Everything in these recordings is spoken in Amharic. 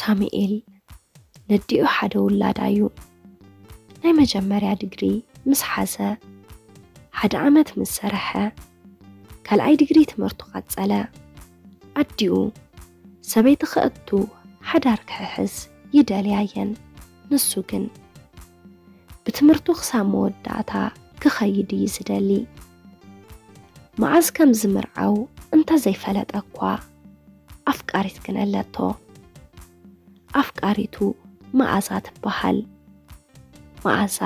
ሳሙኤል ነዲኡ ሓደ ውላድ እዩ ናይ መጀመርያ ዲግሪ ምስ ሓሰ ሓደ ዓመት ምስ ሰራሐ ካልኣይ ዲግሪ ትምህርቱ ቀጸለ ኣዲኡ ሰበይቲ ኸእቱ ሓዳር ክሕዝ ይደልያየን ንሱ ግን ብትምህርቱ ክሳብ መወዳእታ ክኸይድ ይዝደሊ መዓዝ ከም ዝምርዓው እንተ ዘይፈለጠ እኳ ኣፍቃሪት ግን ኣለቶ ኣፍቃሪቱ መዓዛ ትበሃል መዓዛ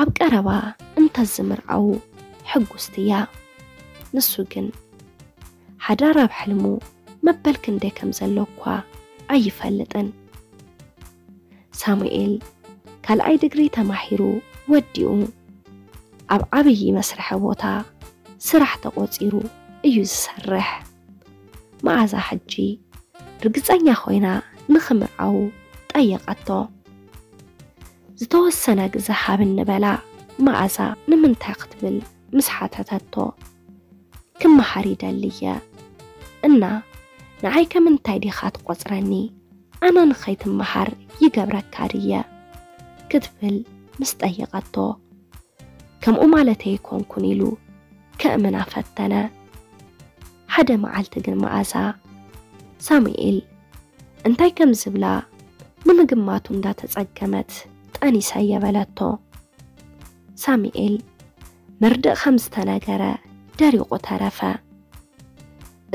ኣብ ቀረባ እንተ ዝምርዓው ሕጉስትያ ንሱ ግን ሓዳር ኣብ ሕልሙ መበልክ እንደ ከም ዘሎ እኳ ኣይፈልጥን ሳሙኤል ካልኣይ ዲግሪ ተማሂሩ ወዲኡ ኣብ ዓብዪ መስርሕ ቦታ ስራሕ ተቆፂሩ እዩ ዝሰርሕ መዓዛ ሕጂ ርግፀኛ ኮይና ንኽምርዓው ጠየቐቶ ዝተወሰነ ግዜ ሓብን ንበላ መዓዛ ንምንታይ ክትብል ምስ ሓተተቶ ክመሓር ይደሊ እና ንዓይ ከምንታይ ዲኻ ትቆፅረኒ ኣነ ንኸይትመሓር ይገብረካ ድየ ክትብል ምስ ጠየቐቶ ከምኡ ማለተይ ኮንኩን ኢሉ ከእምና ፈተነ ሓደ መዓልቲ ግን መዓዛ ሳሙኤል እንታይ ከም ዝብላ ንምግማቱ እንዳተጸገመት ጠኒሳ የበለቶ ሳሙኤል መርድእ ከም ዝተነገረ ደሪቑ ተረፈ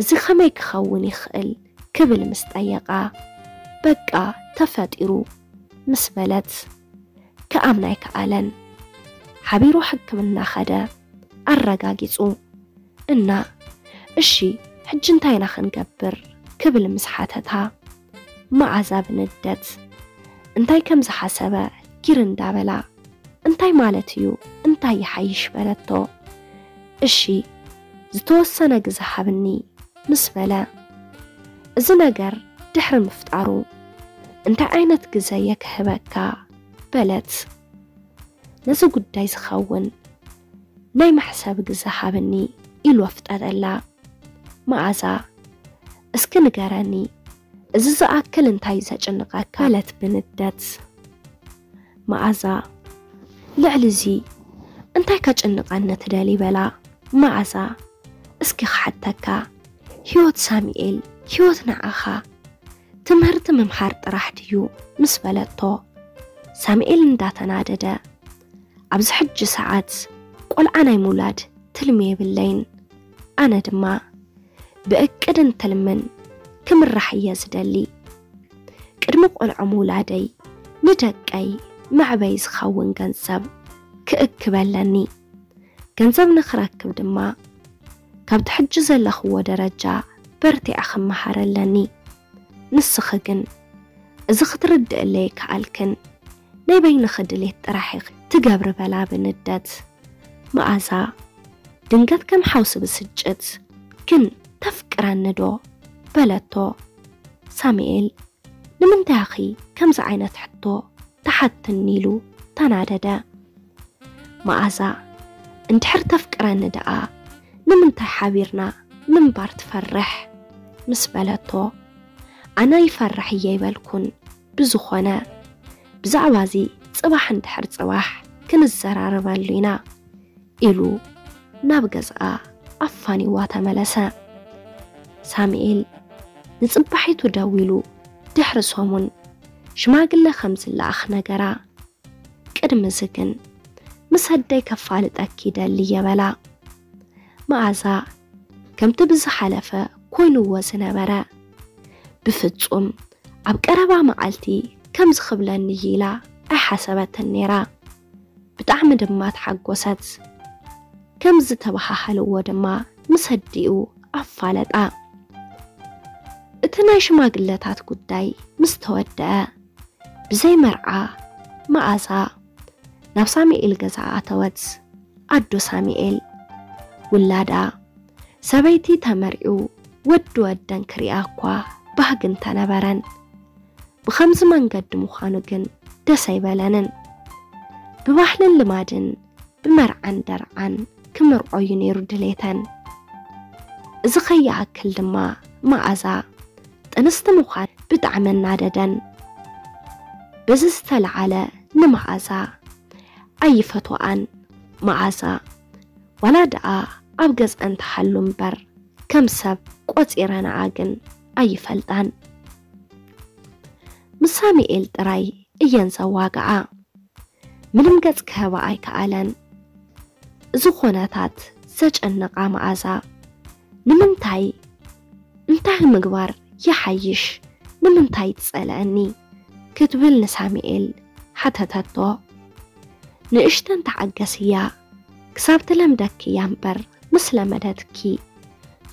እዚ ከመይ ክኸውን ይኽእል ክብል ምስ ጠየቓ በቃ ተፈጢሩ ምስ በለት ከኣምናይ ከኣለን ሓቢሩ ሕክምና ኸደ ኣረጋጊጹ እና እሺ ሕጂ እንታይና ክንገብር ክብል ምስ ሓተታ መዓዛ ብንደት እንታይ ከም ዝሓሰበ ጊር እንዳበላ እንታይ ማለት እዩ እንታይ ይሓይሽ በለቶ እሺ ዝተወሰነ ግዜ ሓብኒ ምስ በላ እዚ ነገር ድሕሪ ምፍጣሩ እንታይ ዓይነት ግዜ የክህበካ በለት ነዚ ጉዳይ ዝኸውን ናይ ማሕሰብ ግዜ ሓብኒ ኢሉ ወፍጠላ መዓዛ እስኪ ንገረኒ እዚ ዝኣክል እንታይ ዘጭንቀካ ለት ብንደት መዓዛ ልዕሊ እዚ እንታይ ከጭንቀኒ ትደሊ በላ መዓዛ እስኪ ክሓተካ ህይወት ሳሙኤል ህይወት ንዓኻ ትምህርቲ ምምሃር ጥራሕ ድዩ ምስ በለቶ ሳሙኤል እንዳተናደደ ኣብዚ ሕጂ ሰዓት ቆልዓ ናይ ሙላድ ትልሚ የብለይን ኣነ ድማ ብእቅድን ትልምን ክምራሕ እየ ዝደሊ ቅድሚ ቆልዓ ሙላደይ ንደቀይ ማዕበይ ዝኸውን ገንዘብ ክእክበለኒ ገንዘብ ንኽረክብ ድማ ካብቲ ሕጂ ዘለኽዎ ደረጃ በርቲዕ ክመሃረለኒ ንስኺ ግን እዚ ክትርድእለይ ከኣልክን ናይ በይንኺ ድሌት ጥራሕ ትገብር በላ ብንደት መዓዛ ድንገት ከም ሓውሲ ብስጭት ግን ተፍቅረንዶ በለቶ ሳሙኤል ንምንታይ ኣኺ ከምዚ ዓይነት ሕቶ ተሓትኒሉ ተናደደ መዓዛ እንድሕር ተፍቅረኒ ደኣ ንምንታይ ሓቢርና ምንባር ትፈርሕ ምስ በለቶ ኣነ ይፈርሕ እየይበልኩን ብዝኾነ ብዛዕባ እዚ ጽባሕ እንድሕር ጽባሕ ክንዘራርበሉ ኢና ኢሉ ናብ ገዝኣ ኣፋኒዋ ተመለሰ ሳሙኤል ንጽባሒቱ ደዊሉ ድሕሪ ሶሙን ሽማግለ ከም ዝለኣኽ ነገራ ቅድሚ እዚ ግን ምስ ኣደይ ከፋልጠኪ ደሊ የበላ መዓዛ ከምቲ ብዝሓለፈ ኮይኑዎ ዝነበረ ብፍጹም ኣብ ቀረባ መዓልቲ ከም ዝኽብለኒ ኢላ ኣይሓሰበትን ነይራ ብጣዕሚ ድማ ተሓጎሰት ከም ዝተባሃሃልዎ ድማ ምስ ኣዲኡ ኣፋለጣ እቲ ናይ ሽማግለታት ጉዳይ ምስ ተወድአ ብዘይ መርዓ መዓዛ ናብ ሳሙኤል ገዛ ኣተወት ኣዶ ሳሙኤል ውላዳ ሰበይቲ ተመሪዑ ወዲ ወደን ክሪኣ እኳ ባህግን ተነበረን ብኸምዚ መንገዲ ምዃኑ ግን ደስ ኣይበለንን ብባህልን ልማድን ብመርዓን ደርዓን ክምርዓዩ ነይሩ ድሌተን እዚ ኸይኣክል ድማ መዓዛ ጥንስቲ ምዃን ብጣዕመና ናደደን በዚህ ዝተልዓለ ንመዓዛ ኣይፈትዋን መዓዛ ወላ ደኣ ኣብ ገጽን ተሐሉ ምበር ከምሰብ ቆፂረና ኣግን ኣይፈልጣን ምሳሚኤል ጥራይ እየንዘዋጋኣ ምንም ገጽ ከባ ኣይከኣለን ዝኾነታት ዘጨነቃ መዓዛ ንምንታይ እንታይ ምግባር ይሐይሽ ንምንታይ ትጸለአኒ ክትብል ንሳሚኤል ሓተተቶ ንእሽተን ተዓገስያ ክሳብ ተለምደክ ያምበር ምስለ መደትኪ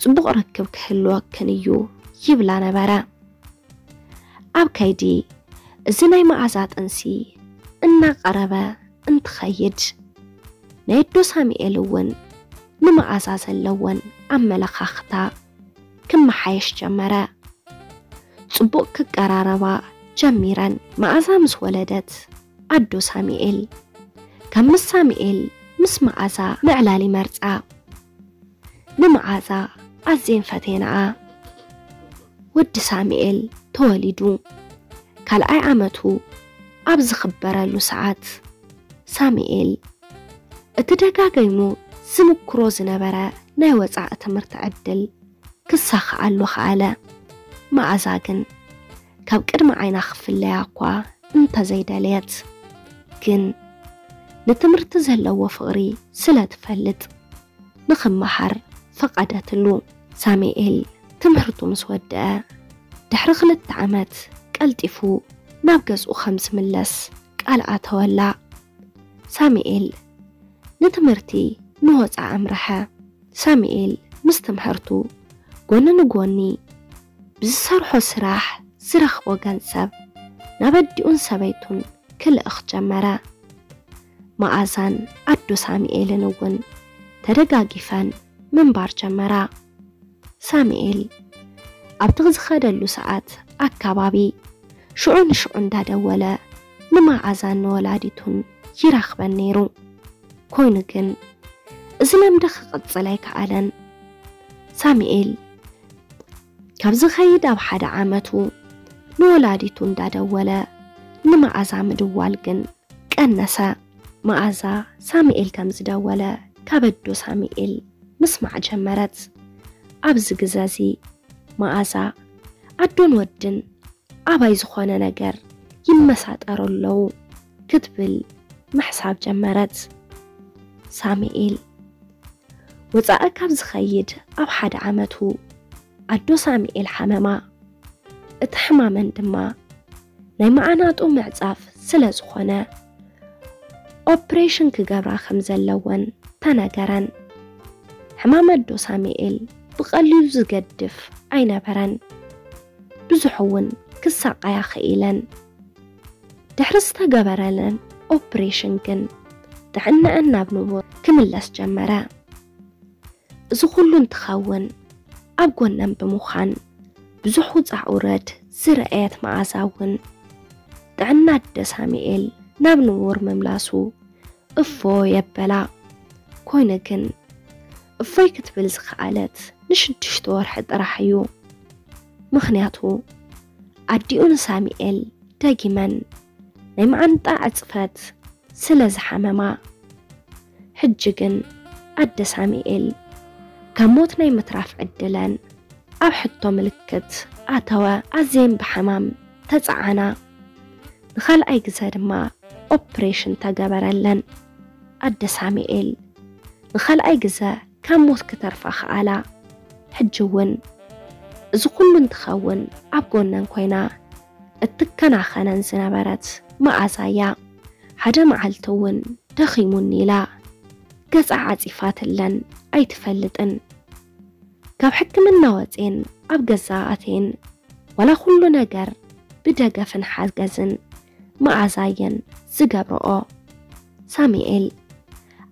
ጽቡቕ ርክብ ክህልወክን እዩ ይብላ ነበረ ኣብ ከይዲ እዚ ናይ መዓዛ ጥንሲ እናቀረበ እንትኸይድ ናይ ዶ ሳሚኤል እውን ንመዓዛ ዘለወን ኣመለኻኽታ ክመሓየሽ ጀመረ ጽቡቕ ክቀራረባ ጀሚረን መዓዛ ምስ ወለደት ኣዶ ሳሚኤል ከም ሳሚኤል ምስ መዓዛ ምዕላሊ መርፃ ንመዓዛ ኣዝየን ፈቴናኣ ወዲ ሳሚኤል ተወሊዱ ካልኣይ ዓመቱ ኣብ ዝኽበረሉ ሰዓት ሳሚኤል እቲ ደጋገይኑ ዝምክሮ ዝነበረ ናይ ወፃእ ትምህርቲ ዕድል ክሳኽኣሉ ከኣለ መዓዛ ግን ካብ ቅድሚ ዓይና ክፍለያ እኳ እንተዘይደልየት ግን ንትምህርቲ ዘለዎ ፍቕሪ ስለ ትፈልጥ ንኽመሃር ፈቐደትሉ ሳሚኤል ትምህርቱ ምስ ወድአ ድሕሪ 2 ዓመት ቀልጢፉ ናብ ገዝኡ ከምዝምለስ ቃል ኣተወላ ሳሚኤል ንትምህርቲ ንወፃእ ኣምርሐ ሳሚኤል ምስ ትምህርቱ ጎኒ ንጎኒ ብዝሰርሖ ስራሕ ዝረኽቦ ገንዘብ ናብ ኣዲኡን ሰበይቱን ክልእኽ ጀመረ መዓዛን ኣዶ ሳሚኤልን እውን ተደጋጊፈን ምንባር ጀመራ ሳሚኤል ኣብቲ ዝኸደሉ ሰዓት ኣካባቢ ሽዑ ንሽዑ እንዳደወለ ንመዓዛን ንወላዲቱን ይራኽበን ነይሩ ኮይኑ ግን እዚ ልምዲ ክቕፅል ኣይከኣለን ሳሚኤል ካብዚ ኸይድ ኣብ 1 ዓመቱ ንወላዲቱ እንዳደወለ ንመዓዛ ምድዋል ግን ቀነሰ መዓዛ ሳሚኤል ከም ዝደወለ ካበዶ ሳሚኤል ምስማዕ ጀመረት ኣብዚ ግዛዚ መዓዛ ኣዶን ወድን ኣባይ ዝኾነ ነገር ይመሳጠረለው ክትብል ምሕሳብ ጀመረት ሳሚኤል ወፃእ ካብ ዝኸይድ ኣብ 1 ዓመቱ ኣዶ ሳሚኤል ሓመማ እቲ ሕማመን ድማ ናይ መዓናጡ ምዕፃፍ ስለ ዝኾነ ኦፕሬሽን ክገብራ ከም ዘለወን ተነገረን ሕማም ኣዶ ሳሚኤል ብቐሊሉ ዝገድፍ ኣይነበረን ብዙሕ እውን ክሳቀያ ኽኢለን ድሕሪ ዝተገበረለን ኦፕሬሽን ግን ጥዕናአን ናብ ንቡር ክምለስ ጀመረ እዚ ኩሉ እንትኸውን ኣብ ጎነን ብምዃን ብዙሕ ውፃእ ውረድ ዝረአየት መዓዛ እውን ጥዕና ኣዶ ሳሚኤል ናብ ንቡር መምላሱ እፎ የበላ ኮይኑ ግን እፎይ ክትብል ዝኸኣለት ን6 ወርሒ ጥራሕ እዩ ምክንያቱ ኣዲኡ ንሳሚኤል ደጊመን ናይ መዓንጣ ዕፅፈት ስለ ዝሓመማ ሕጂ ግን ኣዶ ሳሚኤል ካብ ሞት ናይ ምትራፍ ዕድለን ኣብ ሕቶ ምልክት ኣተወ ኣዝየን ብሓማም ተፃዓና ንኻልኣይ ግዜ ድማ ኦፕሬሽን ተገበረለን ኣዶ ሳሚኤል ንኻልኣይ ግዜ ካብ ሞት ክተርፋ ከኣላ ሕጂ እውን እዚ ኩሉ እንትኸውን ኣብ ጎነን ኮይና እትከናኸነን ዝነበረት መዓዛ እያ ሓደ መዓልቲ እውን ደኺሙኒ ኢላ ገፃ ዓፂፋትለን ኣይትፈልጥን ካብ ሕክምና ወፅን ኣብ ገዛኣቴን ወላ ኩሉ ነገር ብደገፍን ሓገዝን መዓዛየን ዝገብርኦ ሳሚኤል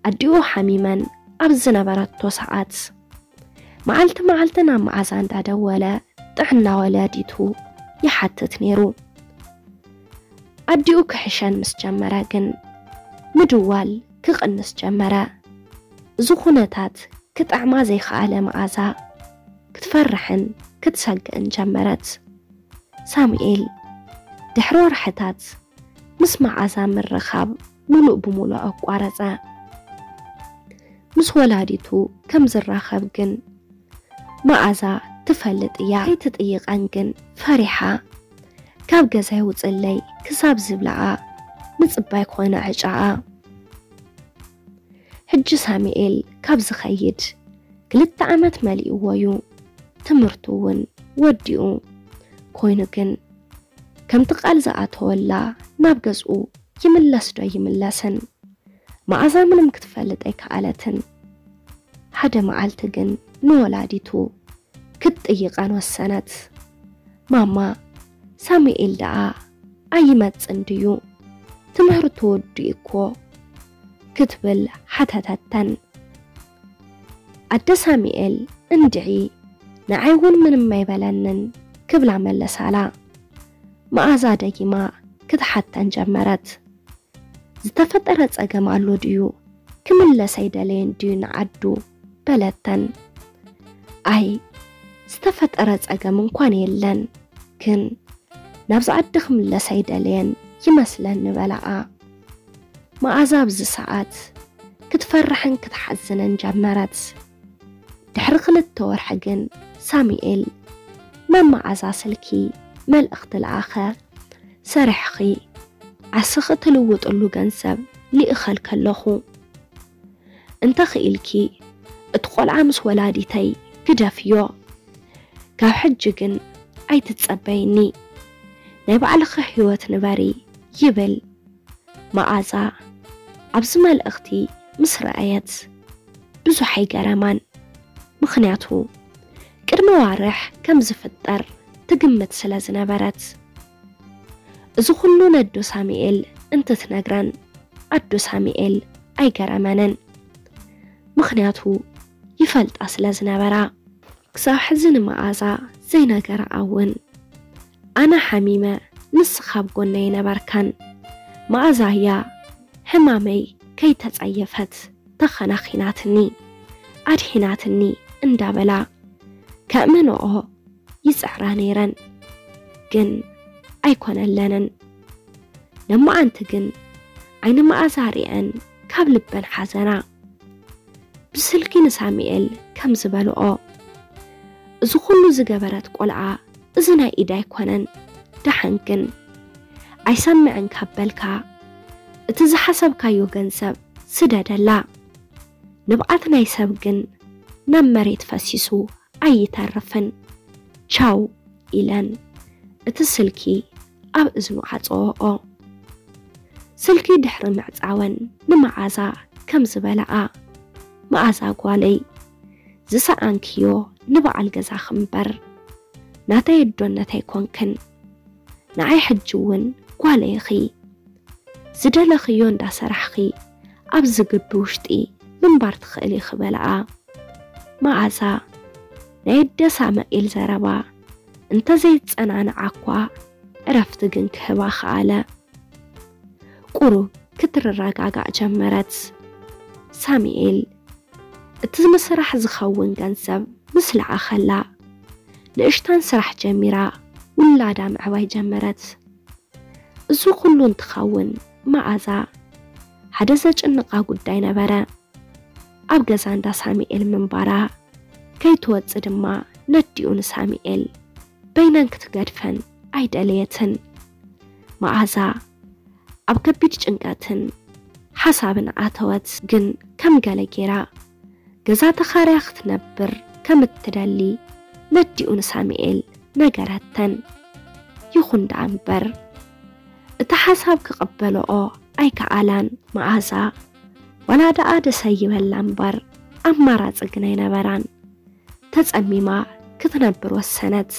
ኣዲኡ ሓሚመን ኣብ ዝነበረቶ ሰዓት መዓልቲ መዓልቲ ናብ መዓዛ እንዳደወለ ጥዕና ወላዲቱ ይሓትት ነይሩ ኣዲኡ ክሕሸን ምስ ጀመረ ግን ምድዋል ክቕንስ ጀመረ እዚ ኩነታት ክጣዕማ ዘይከኣለ መዓዛ ክትፈርሕን ክትሰግእን ጀመረት ሳሙኤል ድሕሮ ርሕታት ምስ መዓዛ ምርኻብ ሙሉእ ብሙሉእ ኣቋረፀ። ምስ ወላዲቱ ከም ዝራኸብ ግን መዓዛ ትፈልጥ እያ። ከይትጥይቐን ግን ፈሪሓ ካብ ገዛ ይውፅለይ ክሳብ ዝብላዓ ንፅባይ ኮነ ዕጫዓ። ሕጂ ሳሙኤል ካብ ዝኸይድ ክልተ ዓመት መሊእዎ እዩ። ትምህርቱ እውን ወዲኡ ኮይኑ ግን ከምቲ ቃል ዝኣተወላ ናብ ገዝኡ ይምለስ ዶ ይምለስን መዓዛ ምንም ክትፈልጥ ኣይከኣለትን። ሓደ መዓልቲ ግን ንወላዲቱ ክትጥይቐን ወሰነት። ማማ ሳሙኤል ደኣ ኣይመፅን ድዩ ትምህርቱ ወዲኡ እኮ ክትብል ሓተታተን። ኣደ ሳሙኤል እንድዒ ንዓይ እውን ምንም ኣይበለንን ክብላ መለሳላ። መዓዛ ደጊማ ክትሓተን ጀመረት። ዝተፈጠረ ፀገም ኣሎ ድዩ ክምለስ ኣይደለየን ድዩ ንዓዱ በለተን። ኣይ ዝተፈጠረ ፀገም እንኳን የለን ግን ናብዚ ዓዲ ክምለስ ኣይደለየን ይመስለን ንበላኣ። መዓዛ ኣብዚ ሰዓት ክትፈርሕን ክትሓዝንን ጀመረት። ድሕሪ ክልተ ወርሒ ግን ሳሙኤል ናብ መዓዛ ስልኪ መልእኽቲ ልኣኸ። ሰሪሕኺ ዓስኺ ትልውጥሉ ገንዘብ ልእኸል ከለኹ እንተኽኢልኪ እቲ ቆልዓ ምስ ወላዲተይ ግደፍዮ። ካብ ሕጂ ግን ኣይትጸበይኒ ናይ ባዕልኺ ሕይወት ንበሪ ይብል። መዓዛ ኣብዚ መልእኽቲ ምስ ረአየት ብዙሕ ኣይገረማን። ምክንያቱ ቅድሚ ዋርሕ ከም ዝፍጠር ትግምት ስለ ዝነበረት። እዚ ኩሉ ነዶ ሳሙኤል እንትትነግረን ኣዶ ሳሙኤል ኣይገረመንን ምክንያቱ ይፈልጣ ስለ ዝነበራ። ክሳብ ሕዚ ንመዓዛ ዘይነገር ኣውን ኣነ ሓሚመ ንስኻ ኣብ ጎነይ ነበርካን መዓዛ እያ ሕማመይ ከይተፀየፈት ተኸናኺናትኒ ኣድሒናትኒ እንዳበላ ከእመንኦ ይፅዕራ ነይረን ግን ኣይኮነለንን። ነማዓንቲ ግን ዓይኒ መዓዛ ሪአን ካብ ልበን ሓዘና። ብስልኪ ንሳሙኤል ከም ዝበልኦ እዚ ኩሉ ዝገበረት ቆልዓ እዚ ናይ ኢድ ኣይኮነን ድሓን ግን ኣይሰምዕን ካበልካ እቲ ዝሓሰብካዮ ገንዘብ ስደደላ። ንብዓት ናይ ሰብ ግን ናብ መሬት ፈሲሱ ኣይተርፍን ቻው ኢለን እቲ ስልኪ ኣብ እዝኑ ዓፀወኦ። ስልኪ ድሕሪ ምዕፃወን ንመዓዛ ከም ዝበላኣ መዓዛ ጓለይ ዝሰኣንክዮ ንበዓል ገዛ ክምበር ናተይ ዶነተይ ኮንክን ንዓይ ሕጂ እውን ጓለይኺ ዝደለኽዮ እንዳሰራሕኺ ኣብ ዝግቢ ውሽጢ ምንባር ትኽእል ይኽበልኣ። መዓዛ ናይ ደሳ መኢል ዘረባ እንተ ዘይፀናንዓኳ ዕረፍቲ ግን ክህባ ከኣለ። ቁሩብ ክትረጋጋዕ ጀመረት። ሳሙኤል እቲ ምስራሕ ዝኸውን ገንዘብ ምስ ለዓኸላ ንእሽታን ስራሕ ጀሚራ ውላዳ ምዕባይ ጀመረት። እዚ ኩሉ እንትኸውን መዓዛ ሓደ ዘጭንቃ ጉዳይ ነበረ ኣብ ገዛ እንዳ ሳሙኤል ምንባራ ከይትወፅእ ድማ ነዲኡ ንሳሙኤል በይነን ክትገድፈን ኣይደለየትን። መዓዛ ኣብ ከቢድ ጭንቀትን ሓሳብን ኣተወት ግን ከም ገለ ጌራ ገዛ ተኻርያ ክትነብር ከም እትደሊ ነዲኡ ንሳሙኤል ነገረተን። ይኹን ደኣ እምበር እቲ ሓሳብ ክቕበልኦ ኣይከኣላን። መዓዛ ዋላ ደኣ ደሰ ይበላ እምበር ኣማራፂ ግን ኣይነበራን። ተጸሚማ ክትነብር ወሰነት።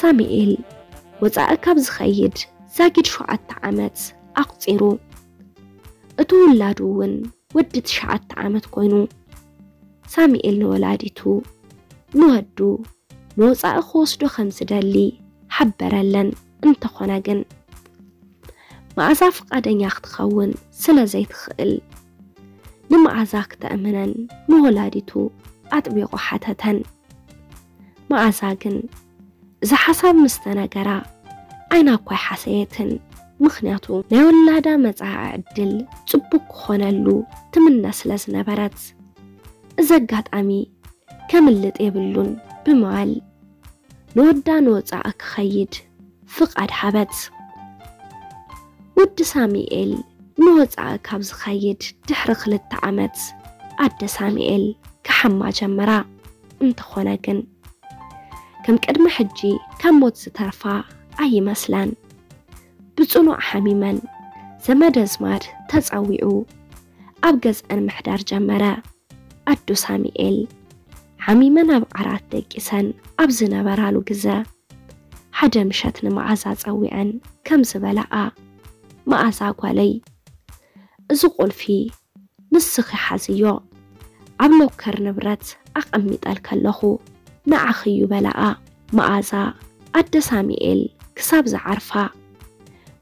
ሳሙኤል ወፃኢ ካብ ዝኸይድ ዛጊድ 7 ዓመት ኣቁፂሩ እቲ ውላዱ እውን ወዲ 9 ዓመት ኮይኑ ሳሙኤል ንወላዲቱ ንወዱ ንወፃኢ ክወስዶ ከም ዝደሊ ሓበረለን። እንተኾነ ግን መዓዛ ፍቃደኛ ክትኸውን ስለ ዘይትኽእል ንመዓዛ ክተእምነን ንወላዲቱ ኣጥቢቑ ሓተተን። መዓዛ ግን زحساب مستنقرا أين أقوى حسيتن مخناتو ناولادا مزاع عدل تبوك خونالو تمنى سلاس نبرات زقات أمي كملت إبلون بمعال نودا نوزع أكخيد فقعد حبات ود ساميئل نوزع أكابز خيد تحرق للتعامات عد ساميئل كحما جمرا انت خوناقن كم كدم حجي كم موت سترفع أي مسلان بزنو حميما زمد زمار تزعويعو أبقز أن محدار جمرا أدو ساميئل حميما أبقرات ديكسان أبزنا برالو قزا حدا مشاتن معازا زعويعا كم زبلاء معازا قولي زقول في نسخي حازيو عبلو كرنبرات أقمي تالكاللخو نعخيو بلاء معازا أدو ساميئل كساب زعرفا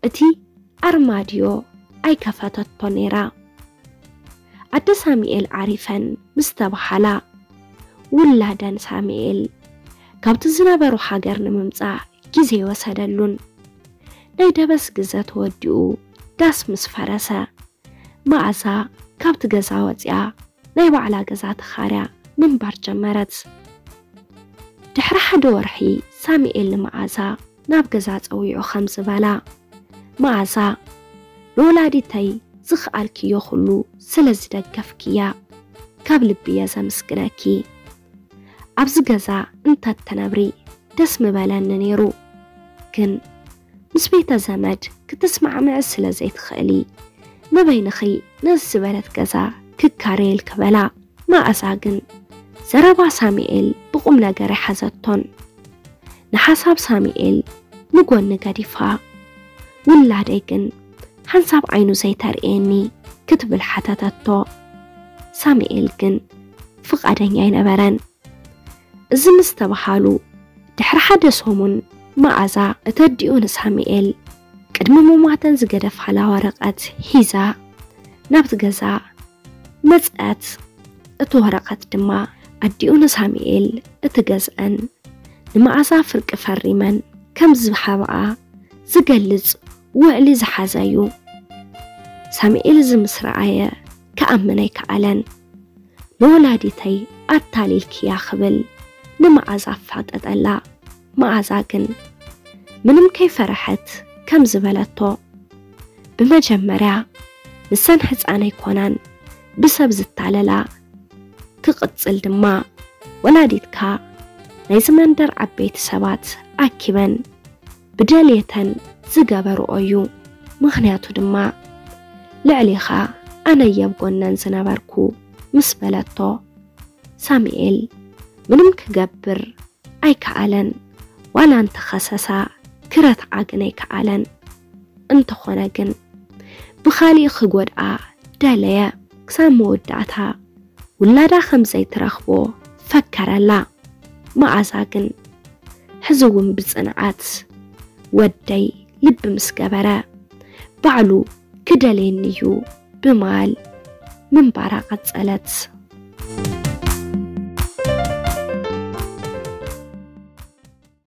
أتي أرماديو أي كفاتة طنيرا أدى ساميئل عارفا مستبحلا ولا دان ساميئل كابت الزنابرو حاقرن ممزا جيزي وسادلون نايدا بس قزات وديو داس مسفرسا معزا كابت قزا وزيا نايبا على قزات خارا من برج مرات تحرح دورحي ساميئل معزا ناب قزات أويو خمس بلا معزا لولادي تاي زخ الكيو خلو سلزدق كفكيا قبل بيازا مسكناكي ابز غزا انت تنبري تسم بالان نيرو كن مسبيتا زمد كتسمع مع سلازيت خالي ما بين خي ناس بلت غزا ككاريل كبلا ما اساغن زربا ساميئل بقوم لغري حزتون نحساب ساميئل نقول نغاديفا ولا ديكن حنساب عينو زيتار إني كتب الحتاتاتو ساميئل كن فقادن يعين أبران زمستا بحالو دحر حدسهمون معازا ترديون ساميئل قدممو معتن زقدف على ورقات حيزا نبت غزا مزقات اتورقات دما أديون ساميئل اتغزان لمعازا فرق فريمان كم زبحابقا زقلز وعلي زحازايو ساميئل زمسرعايا كأمناي كألان نولادي تاي أتالي الكيا خبل نمعازا فاتت ألا معازاكن منم كي فرحت كم زبالتو بمجمرا نسانحز آناي كونان بسبز التاللا تقتزل دما ولادي تكا نايزمان در عبيت سبات أكيبان بداليتان زقابرو أيو مغنياتو دماء لعليخا أنا يبقونا نزنابركو مسبلتو ساميئل منم كقبر أي كألن ولا انت خساسا كرات عاقني كألن انت خوناقن بخالي خقود داليا كسامو ودعتها ولا دا خمزي ترخبو فكر لا ما عزاقن حزوهم بزنعات ودي لب مسكبرا بعلو كدلينيو بمال من براقة سألت